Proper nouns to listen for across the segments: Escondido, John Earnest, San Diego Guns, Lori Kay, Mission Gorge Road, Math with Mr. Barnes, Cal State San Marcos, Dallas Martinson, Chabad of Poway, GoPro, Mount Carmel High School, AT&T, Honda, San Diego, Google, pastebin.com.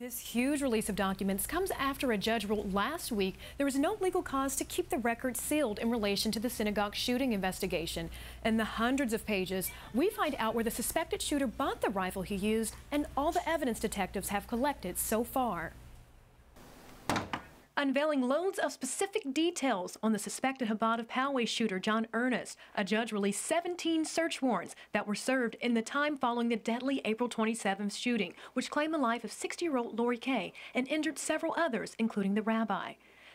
This huge release of documents comes after a judge ruled last week there was no legal cause to keep the record sealed in relation to the synagogue shooting investigation. In the hundreds of pages, we find out where the suspected shooter bought the rifle he used and all the evidence detectives have collected so far. Unveiling loads of specific details on the suspected Chabad of Poway shooter John Earnest, a judge released 17 search warrants that were served in the time following the deadly April 27th shooting, which claimed the life of 60-year-old Lori Kay and injured several others, including the rabbi.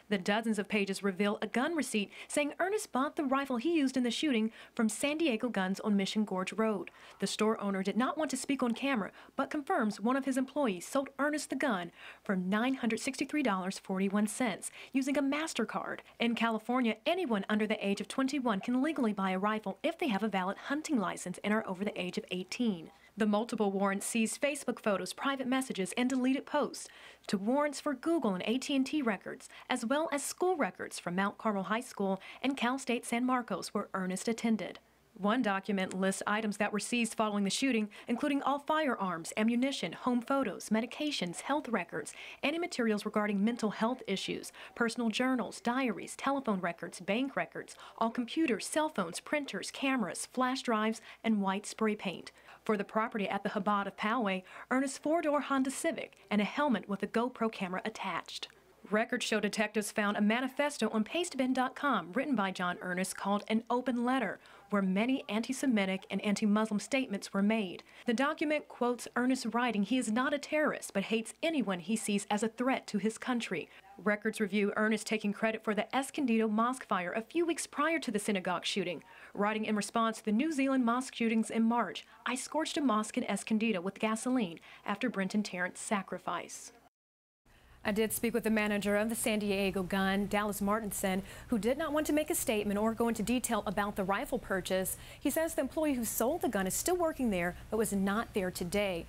The dozens of pages reveal a gun receipt saying Earnest bought the rifle he used in the shooting from San Diego Guns on Mission Gorge Road. The store owner did not want to speak on camera, but confirms one of his employees sold Earnest the gun for $963.41 using a MasterCard. In California, anyone under the age of 21 can legally buy a rifle if they have a valid hunting license and are over the age of 18. The multiple warrants seized Facebook photos, private messages, and deleted posts to warrants for Google and AT&T records, as well as school records from Mount Carmel High School and Cal State San Marcos, where Earnest attended. One document lists items that were seized following the shooting, including all firearms, ammunition, home photos, medications, health records, any materials regarding mental health issues, personal journals, diaries, telephone records, bank records, all computers, cell phones, printers, cameras, flash drives, and white spray paint. For the property at the Chabad of Poway, Earnest's four-door Honda Civic and a helmet with a GoPro camera attached. Records show detectives found a manifesto on pastebin.com written by John Earnest called An Open Letter, where many anti-Semitic and anti-Muslim statements were made. The document quotes Earnest writing he is not a terrorist, but hates anyone he sees as a threat to his country. Records review Earnest taking credit for the Escondido mosque fire a few weeks prior to the synagogue shooting, writing in response to the New Zealand mosque shootings in March, "I scorched a mosque in Escondido with gasoline after Brenton Tarrant's sacrifice." I did speak with the manager of the San Diego Gun, Dallas Martinson, who did not want to make a statement or go into detail about the rifle purchase. He says the employee who sold the gun is still working there, but was not there today.